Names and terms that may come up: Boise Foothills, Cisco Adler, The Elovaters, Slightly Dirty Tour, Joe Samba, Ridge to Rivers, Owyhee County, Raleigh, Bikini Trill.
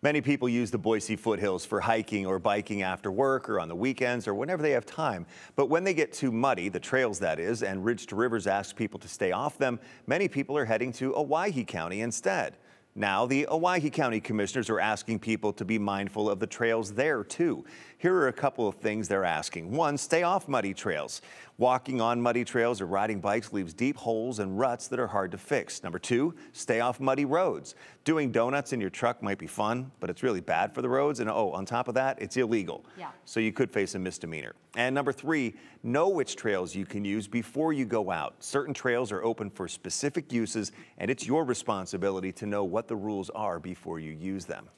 Many people use the Boise Foothills for hiking or biking after work or on the weekends or whenever they have time. But when they get too muddy, the trails that is, and Ridge to Rivers asks people to stay off them, many people are heading to Owyhee County instead. Now, the Owyhee County Commissioners are asking people to be mindful of the trails there, too. Here are a couple of things they're asking. One, stay off muddy trails. Walking on muddy trails or riding bikes leaves deep holes and ruts that are hard to fix. Number two, stay off muddy roads. Doing donuts in your truck might be fun, but it's really bad for the roads. And oh, on top of that, it's illegal. Yeah. So you could face a misdemeanor. And number three, know which trails you can use before you go out. Certain trails are open for specific uses, and it's your responsibility to know what the rules are before you use them.